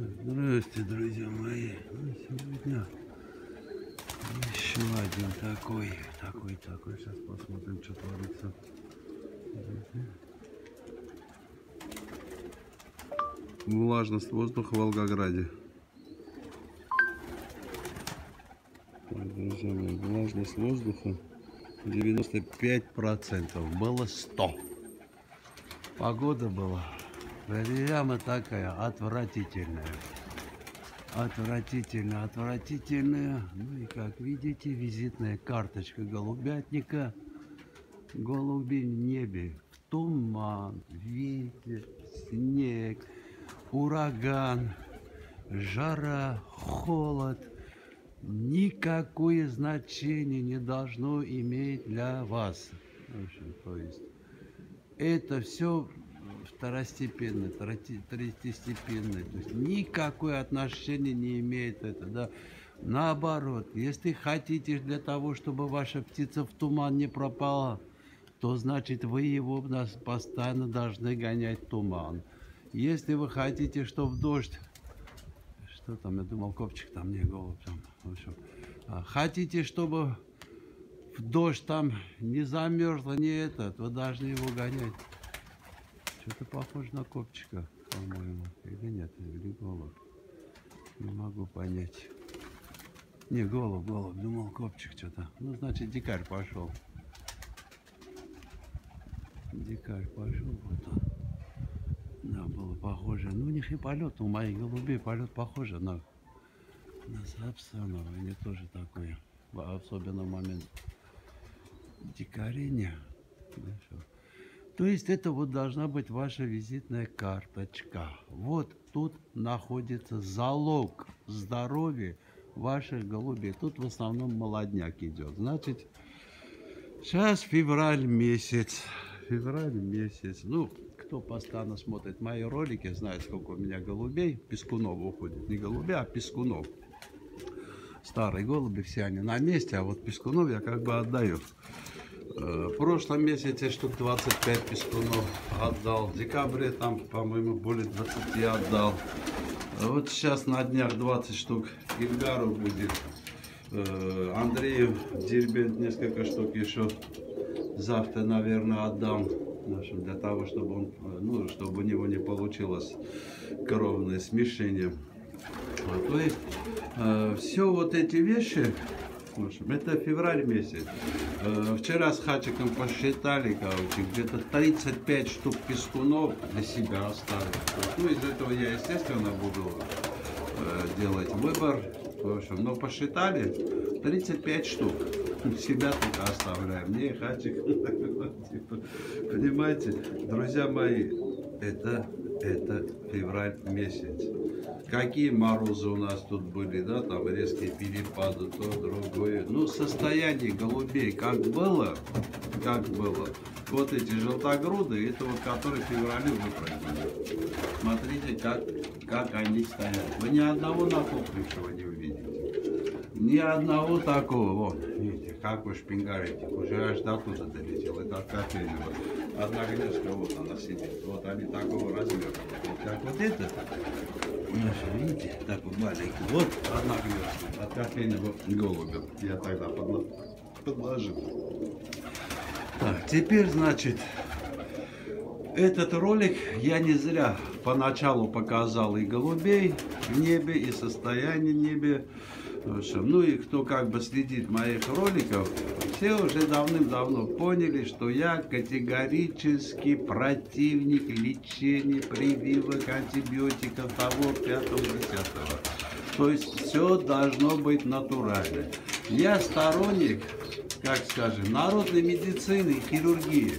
Здравствуйте, друзья мои. Ну, сегодня еще один такой. Сейчас посмотрим, что творится. Влажность воздуха в Волгограде. Друзья мои, влажность воздуха 95%. Было 100. Погода была прямо такая отвратительная. Отвратительная. Ну и как видите, визитная карточка голубятника. Голуби в небе. Туман, ветер, снег, ураган, жара, холод. Никакое значение не должно иметь для вас. В общем, то есть это все второстепенное, третьестепенное. То есть никакое отношение не имеет это. Да? Наоборот, если хотите для того, чтобы ваша птица в туман не пропала, то значит вы его постоянно должны гонять в туман. Если вы хотите, чтобы дождь... Что там? Я думал, копчик там, не голубь там. В общем, хотите, чтобы в дождь там не замерзло, не этот, вы должны его гонять. Что-то похоже на копчика, по-моему. Или нет, или голубь. Не могу понять. Не, голубь, думал, копчик что-то. Ну, значит, дикарь пошел. Вот он. Да, было похоже. Ну, у них и полет, у моих голубей полет похоже на сапсанова. Они тоже такое. Особенно в момент дикарения. То есть это вот должна быть ваша визитная карточка. Вот тут находится залог здоровья ваших голубей. Тут в основном молодняк идет. Значит, сейчас февраль месяц. Ну, кто постоянно смотрит мои ролики, знает, сколько у меня голубей. Пескунов уходит. Не голубя, а пескунов. Старые голуби, все они на месте, а вот пескунов я как бы отдаю. В прошлом месяце штук 25 пескунов отдал. В декабре там, по-моему, более 20 я отдал. Вот сейчас на днях 20 штук Ильгару будет. Андрею Дербенд несколько штук еще. Завтра, наверное, отдам. Для того, чтобы он, ну, чтобы у него не получилось кровное смешение. То есть все вот эти вещи, в общем, это февраль месяц. Вчера с Хачиком посчитали, короче, где-то 35 штук пескунов для себя оставили. Ну, из этого я, естественно, буду делать выбор. В общем, но посчитали 35 штук. Себя только оставляем, мне Хачик. Понимаете, друзья мои, это февраль месяц. Какие морозы у нас тут были, да, там резкие перепады, то, другое. Ну, состояние голубей как было. Вот эти желтогруды, этого, который в феврале выпрыгнули. Смотрите, как они стоят. Вы ни одного накоплившего не увидите. Ни одного такого, вот. Как вы шпингарите, уже аж до туда долетел, это от кофейного. Одна гнездка, вот она сидит, вот они такого размера. Как вот это, видите, такой маленький, вот одна гнездка от кофейного голубя. Я тогда подложил. Так, теперь, значит, этот ролик я не зря поначалу показал и голубей в небе, и состояние в небе. Ну и кто как бы следит моих роликов, все уже давным-давно поняли, что я категорически противник лечения, прививок, антибиотиков, того, 5-го, 10-го. То есть все должно быть натурально. Я сторонник, как скажем, народной медицины и хирургии.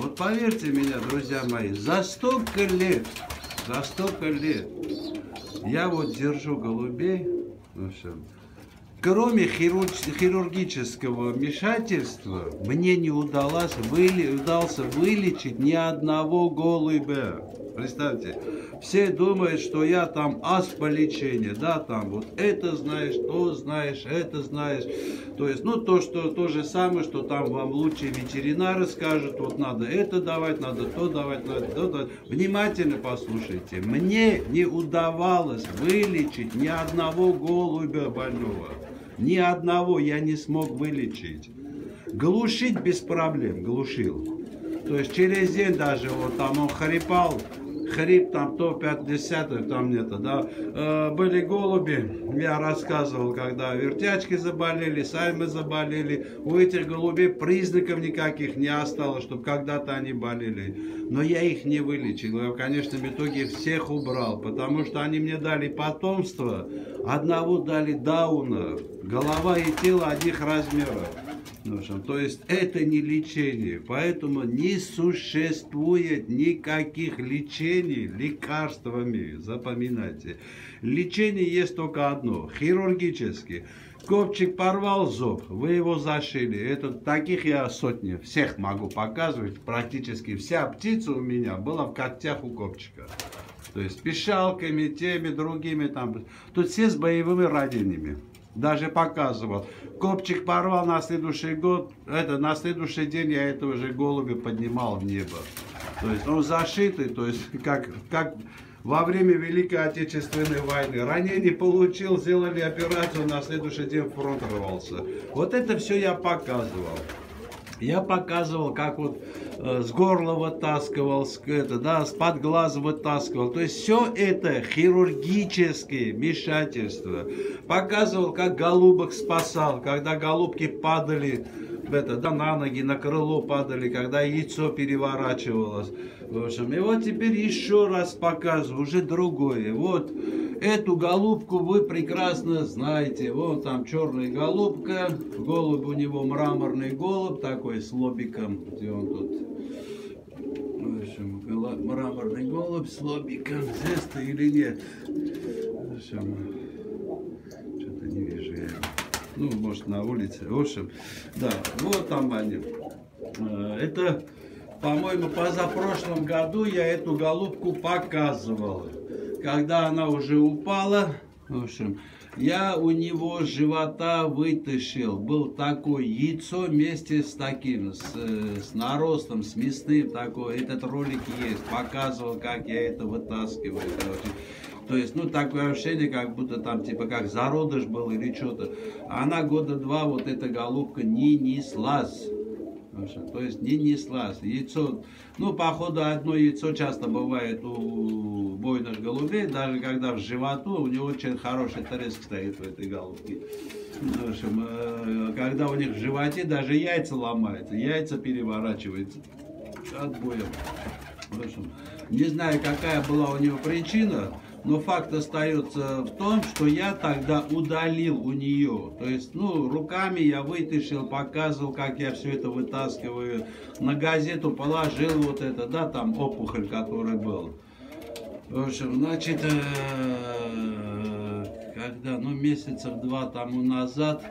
Вот поверьте меня, друзья мои, за столько лет я вот держу голубей. Кроме хирургического вмешательства, мне не удалось вылечить ни одного голубя. Представьте, Все думают, что я там ас по лечению, да, там вот это знаешь, то знаешь, это знаешь. То есть, ну, то же самое, что там вам лучшие ветеринары скажут, вот надо это давать, надо то давать, надо то давать. Внимательно послушайте. Мне не удавалось вылечить ни одного голубя больного. Ни одного я не смог вылечить. Глушить без проблем, глушил. То есть через день даже вот там он хрипал, хрип там то 50, там где-то, да. Были голуби, я рассказывал, когда вертячки заболели, сами заболели. У этих голубей признаков никаких не осталось, чтобы когда-то они болели. Но я их не вылечил, я, конечно, в итоге всех убрал, потому что они мне дали потомство, одного дали дауна, голова и тело одних размеров. То есть это не лечение, поэтому не существует никаких лечений лекарствами, запоминайте. Лечение есть только одно, хирургически. Копчик порвал зуб, вы его зашили. Это, таких я сотни, всех могу показывать. Практически вся птица у меня была в когтях у копчика. То есть пищалками, теми, другими. Там. Тут все с боевыми ранениями. Даже показывал. Копчик порвал на следующий год. Это, на следующий день я этого же голубя поднимал в небо. То есть он зашитый, то есть как во время Великой Отечественной войны. Ранение получил, сделали операцию, на следующий день фронт рвался. Вот это все я показывал. Я показывал, как вот с горла вытаскивал, с под глаз вытаскивал. То есть все это хирургические вмешательства. Показывал, как голубок спасал, когда голубки падали на ноги, на крыло падали, когда яйцо переворачивалось. В общем, и вот теперь еще раз показываю, уже другое. Вот эту голубку вы прекрасно знаете. Вот там черная голубка, голубь у него мраморный голубь, такой с лобиком. Где он тут? В общем, мраморный голубь с лобиком. Здесь-то или нет? В общем, что-то не вижу я. Ну, может, на улице. В общем, да, вот там они. Это, по-моему, позапрошлом году я эту голубку показывал. Когда она уже упала, в общем, я у него живота вытащил. Был такое яйцо вместе с таким, с наростом, с мясным такое. Этот ролик есть, показывал, как я это вытаскиваю. То есть, ну, такое ощущение, как будто там, типа, как зародыш был или что-то. Она года два, вот эта голубка, не неслась. То есть, не неслась. Яйцо, ну, походу, одно яйцо часто бывает у бойных голубей, даже когда в животу, у него очень хороший треск стоит в этой голубке. В общем, когда у них в животе даже яйца ломаются, яйца переворачиваются от боя. В общем, не знаю, какая была у него причина, но факт остается в том, что я тогда удалил у нее. То есть, ну, руками я вытащил, показывал, как я все это вытаскиваю. На газету положил вот это, да, там опухоль, который был. В общем, значит, когда, ну, месяцев два тому назад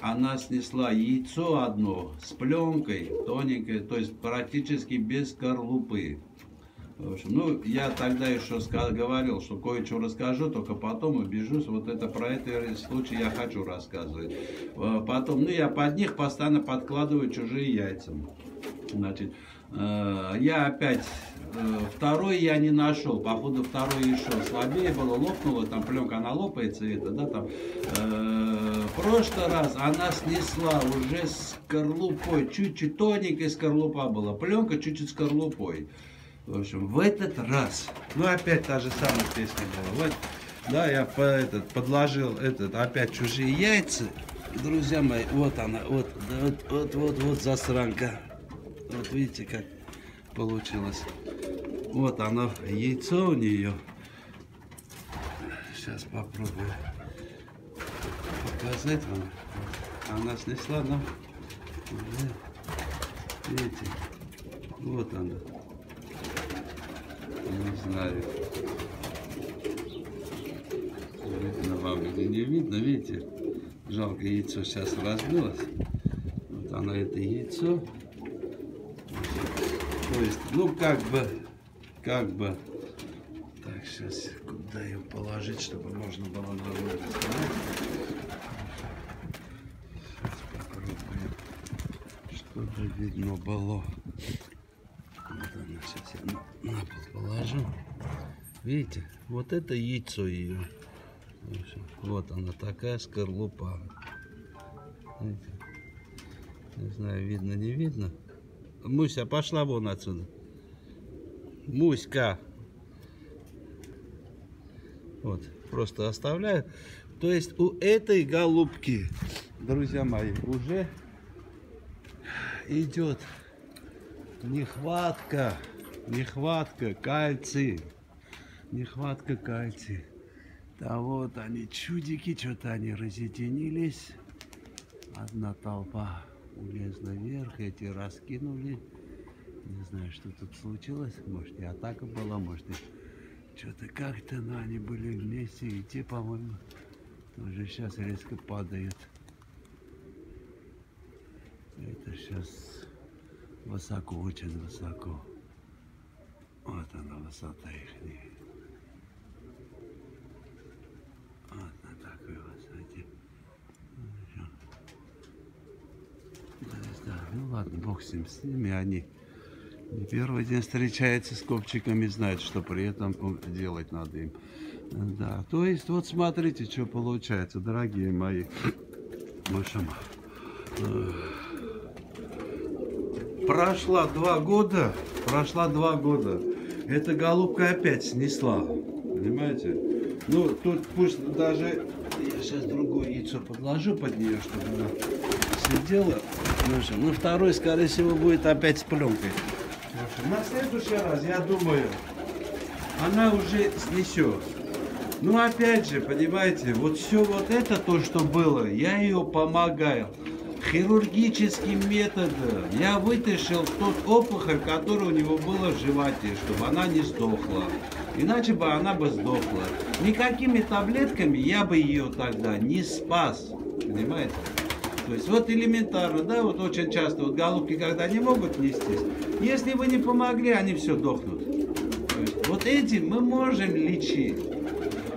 она снесла яйцо одно с пленкой тоненькой, то есть практически без скорлупы. В общем, ну, я тогда еще говорил, что кое-что расскажу, только потом убежусь. Вот это про этот случай я хочу рассказывать. Потом, ну, я под них постоянно подкладываю чужие яйца. Значит, я опять, второй я не нашел, походу второй еще слабее было, лопнуло, там пленка, она лопается, это, да, там. В прошлый раз она снесла уже скорлупой, чуть-чуть тоненькая скорлупа была, пленка чуть-чуть скорлупой. В общем, в этот раз, ну, опять та же самая песня была. Вот, да, я подложил опять чужие яйца. Друзья мои, вот она, вот засранка. Вот видите, как получилось. Вот оно, яйцо у нее. Сейчас попробую показать вам. Она снесла, но... Видите, вот она. Не знаю, видно вам или не видно, видите, жалко, яйцо сейчас разбилось. Вот оно, это яйцо. То есть, ну, как бы Так, сейчас куда ее положить, чтобы можно было нормально . Сейчас попробуем, чтобы видно было. Вот она, сейчас я на пол положу. Видите, вот это яйцо ее. Вот она такая скорлупа. Видите? Не знаю, видно, не видно. Муся, пошла вон отсюда. Муська. Вот, просто оставляю. То есть у этой голубки, друзья мои, уже идет нехватка кальция. Нехватка кальция. Да вот они, чудики, что-то они разъединились. Одна толпа улезла вверх, эти раскинули. Не знаю, что тут случилось. Может, и атака была, может, и что-то как-то, но они были вместе. И те, по-моему, тоже сейчас резко падают. Это сейчас высоко, очень высоко. Вот она, высота их. Вот на такой высоте. Да, ну ладно, бог с ними, они не первый день встречаются с копчиками, знают, что при этом делать надо им. Да, то есть вот смотрите, что получается, дорогие мои. В общем, прошла 2 года, эта голубка опять снесла, понимаете? Ну, тут пусть даже, я сейчас другое яйцо подложу под нее, чтобы она сидела. Ну, второй, скорее всего, будет опять с пленкой. На следующий раз, я думаю, она уже снесет. Ну, опять же, понимаете, вот все вот это, то, что было, я ее помогаю. Хирургическим методом я вытащил тот опухоль, который у него была в животе, чтобы она не сдохла. Иначе бы она бы сдохла. Никакими таблетками я бы ее тогда не спас. Понимаете? То есть вот элементарно, да, вот очень часто вот голубки, когда не могут нестись, если вы не помогли, они все дохнут. То есть вот этим мы можем лечить.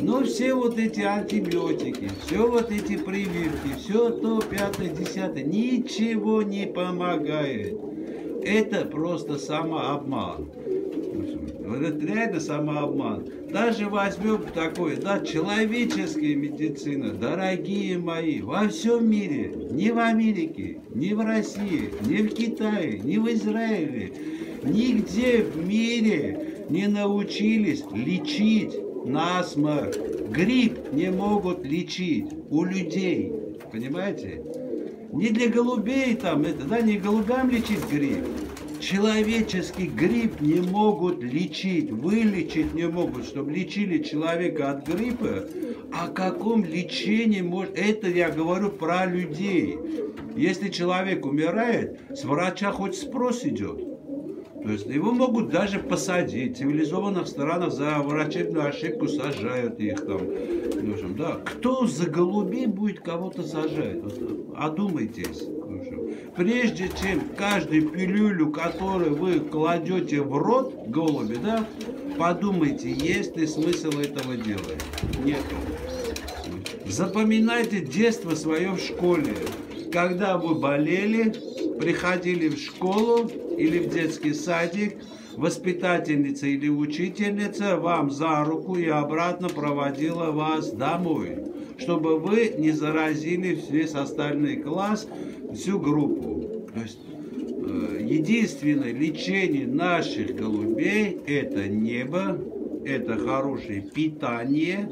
Но все вот эти антибиотики, все вот эти прививки, все то, 5-е, 10-е, ничего не помогает. Это просто самообман. Это реально самообман. Даже возьмем такое, да, человеческая медицина, дорогие мои, во всем мире, ни в Америке, ни в России, ни в Китае, ни в Израиле, нигде в мире не научились лечить насморк. Грипп не могут лечить у людей, понимаете? Не для голубей там, это, да, не голубям лечить грипп. Человеческий грипп не могут лечить, вылечить не могут, чтобы лечили человека от гриппа. О каком лечении может... Это я говорю про людей. Если человек умирает, с врача хоть спрос идет. То есть его могут даже посадить. В цивилизованных странах за врачебную ошибку сажают их там. В общем, да. Кто за голубей будет кого-то сажать? Вот, одумайтесь. Прежде чем каждую пилюлю, которую вы кладете в рот голуби, да, подумайте, есть ли смысл этого делать. Нет. Запоминайте детство свое в школе. Когда вы болели, приходили в школу или в детский садик, воспитательница или учительница вам за руку и обратно проводила вас домой, чтобы вы не заразили весь остальный класс, всю группу. То есть единственное лечение наших голубей — это небо, это хорошее питание,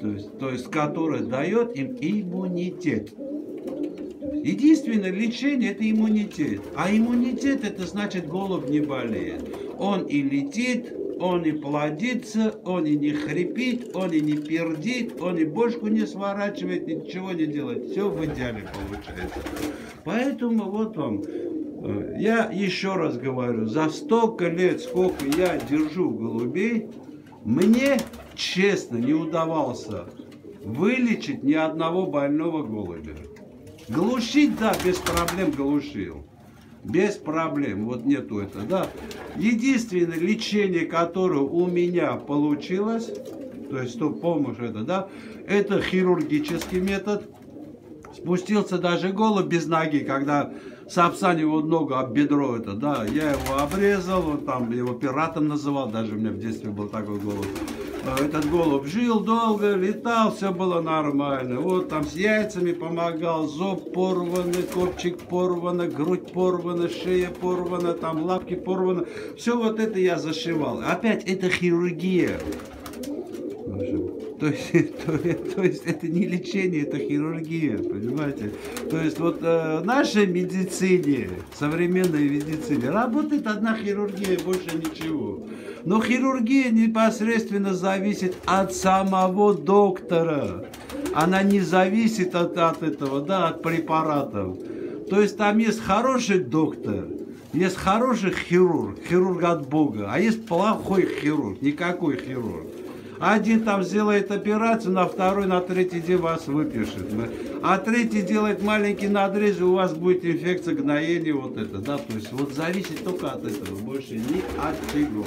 то есть которое дает им иммунитет. Единственное лечение — это иммунитет. А иммунитет — это значит, голубь не болеет. Он и летит, он и плодится, он и не хрипит, он и не пердит, он и бошку не сворачивает, ничего не делает. Все в идеале получается. Поэтому вот вам, я еще раз говорю, за столько лет, сколько я держу голубей, мне, честно, не удавалось вылечить ни одного больного голубя. Глушить, да, без проблем глушил. Без проблем. Вот нету этого, да. Единственное лечение, которое у меня получилось, то есть то помощь это, да, это хирургический метод. Спустился даже голубь без ноги, когда Сапсан его ногу об бедро это, да, я его обрезал, он там его пиратом называл, даже у меня в детстве был такой голубь. Этот голубь жил долго, летал, все было нормально. Вот там с яйцами помогал, зоб порванный, копчик порванный, грудь порвана, шея порвана, там лапки порваны. Все вот это я зашивал. Опять это хирургия. То есть это не лечение, это хирургия, понимаете? То есть вот в нашей медицине, современной медицине, работает одна хирургия, больше ничего. Но хирургия непосредственно зависит от самого доктора. Она не зависит от этого, да, от препаратов. То есть там есть хороший доктор. Есть хороший хирург, хирург от Бога. А есть плохой хирург, никакой хирург. Один там сделает операцию, на второй, на третий день вас выпишет. А третий делает маленький надрез, у вас будет инфекция, гноение, вот это, да. То есть вот зависит только от этого, больше ни от чего.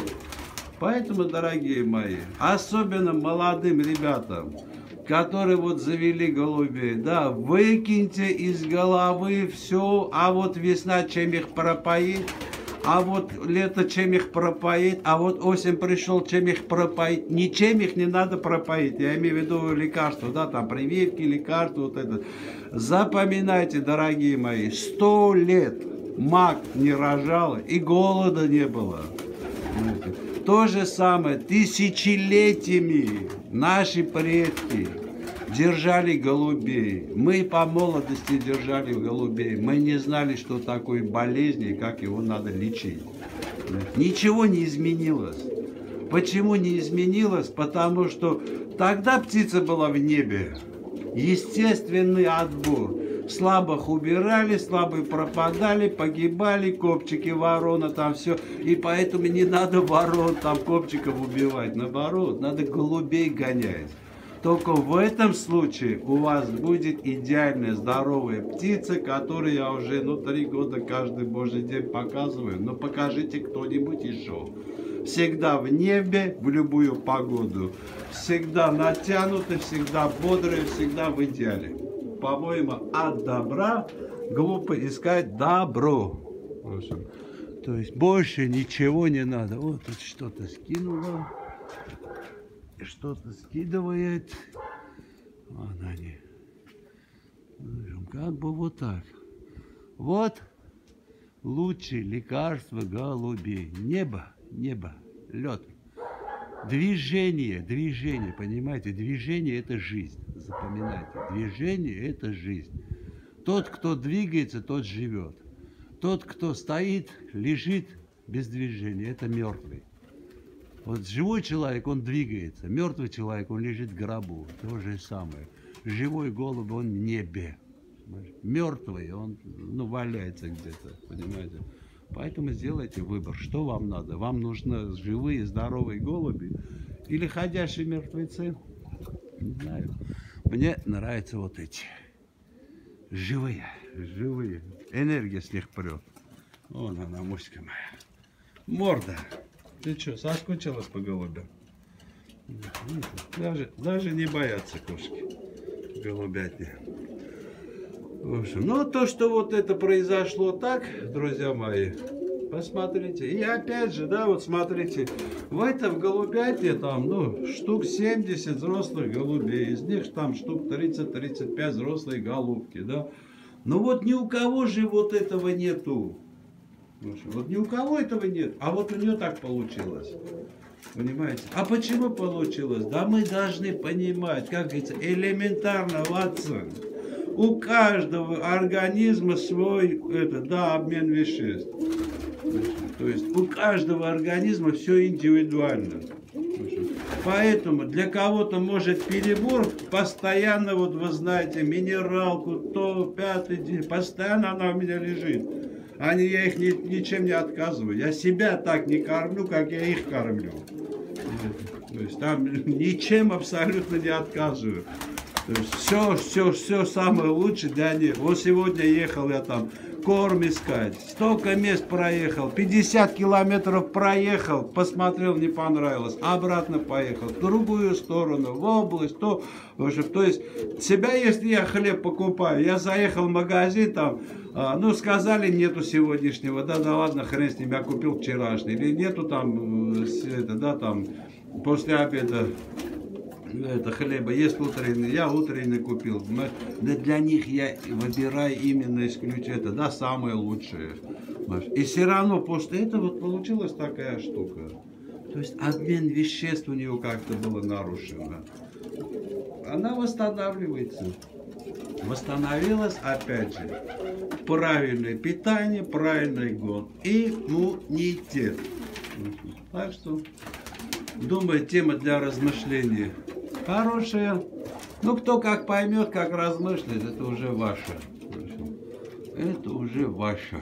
Поэтому, дорогие мои, особенно молодым ребятам, которые вот завели голубей, да, выкиньте из головы все, а вот весна чем их пропоит. А вот лето чем их пропоит, а вот осень пришел, чем их пропоит. Ничем их не надо пропоить. Я имею в виду лекарства, да, там прививки, лекарства, вот это. Запоминайте, дорогие мои, 100 лет мак не рожал и голода не было. То же самое тысячелетиями наши предки держали голубей. Мы по молодости держали голубей. Мы не знали, что такое болезнь и как его надо лечить. Ничего не изменилось. Почему не изменилось? Потому что тогда птица была в небе. Естественный отбор. Слабых убирали, слабые пропадали, погибали, копчики ворона, там все. И поэтому не надо ворон, там копчиков убивать. Наоборот, надо голубей гонять. Только в этом случае у вас будет идеальная здоровая птица, которую я уже, 3 года каждый божий день показываю. Но покажите кто-нибудь еще. Всегда в небе, в любую погоду. Всегда натянуты, всегда бодрые, всегда в идеале. По-моему, от добра глупо искать добро. В общем, то есть больше ничего не надо. Вот тут что-то скинуло. Что-то скидывает. Вон они. Как бы вот так. Вот лучшее лекарство голубей. Небо, небо, лед. Движение, движение, понимаете? Движение – это жизнь. Запоминайте. Движение – это жизнь. Тот, кто двигается, тот живет. Тот, кто стоит, лежит без движения – это мертвый. Вот живой человек, он двигается. Мертвый человек, он лежит в гробу. То же самое. Живой голубь, он в небе. Мертвый, он валяется где-то, понимаете. Поэтому сделайте выбор, что вам надо. Вам нужны живые, здоровые голуби или ходящие мертвецы? Не знаю. Мне нравятся вот эти. Живые, живые. Энергия с них прет. Вон она, муська моя. Морда. Ты что, соскучилась по голубям? Даже не боятся кошки, голубятни. В общем, ну то, что вот это произошло так, друзья мои, посмотрите. И опять же, да, вот смотрите, в этом голубятне там, штук 70 взрослых голубей. Из них там штук 30-35 взрослые голубки, да. Но вот ни у кого же вот этого нету. Вот ни у кого этого нет, а вот у нее так получилось, понимаете? А почему получилось? Да мы должны понимать, как говорится, элементарно, Ватсон. У каждого организма свой, обмен веществ. То есть у каждого организма все индивидуально. Поэтому для кого-то может перебор, постоянно, вот вы знаете, минералку, то, 5-й день, постоянно она у меня лежит. Я их ничем не отказываю. Я себя так не кормлю, как я их кормлю. То есть там ничем абсолютно не отказываю. То есть все самое лучшее для них. Вот сегодня ехал я там корм искать. Столько мест проехал, 50 километров проехал, посмотрел, не понравилось, обратно поехал, в другую сторону, в область, то, в общем, то есть, себя, если я хлеб покупаю, я заехал в магазин, там, ну, сказали, нету сегодняшнего, да ладно, хрен с ним, я купил вчерашний, или нету там, это, да, там, после обеда, это хлеба, есть утренний, я утренний купил. Да для них я выбираю именно исключительно это, да, самое лучшее. И все равно после этого вот получилась такая штука. То есть обмен веществ у него как-то было нарушено. Она восстанавливается. Восстановилась, опять же, правильное питание, правильный год, иммунитет. Так что, думаю, тема для размышлений хорошая. Ну, кто как поймет, как размышляет, это уже ваше. Это уже ваше.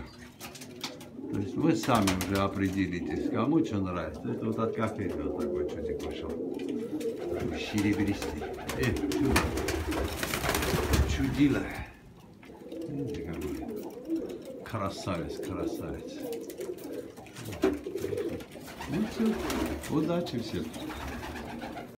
То есть вы сами уже определитесь, кому что нравится. Это вот от кофе вот такой чутик вышел. Серебристый. Чудило. Красавец, красавец. Ну все, удачи всем.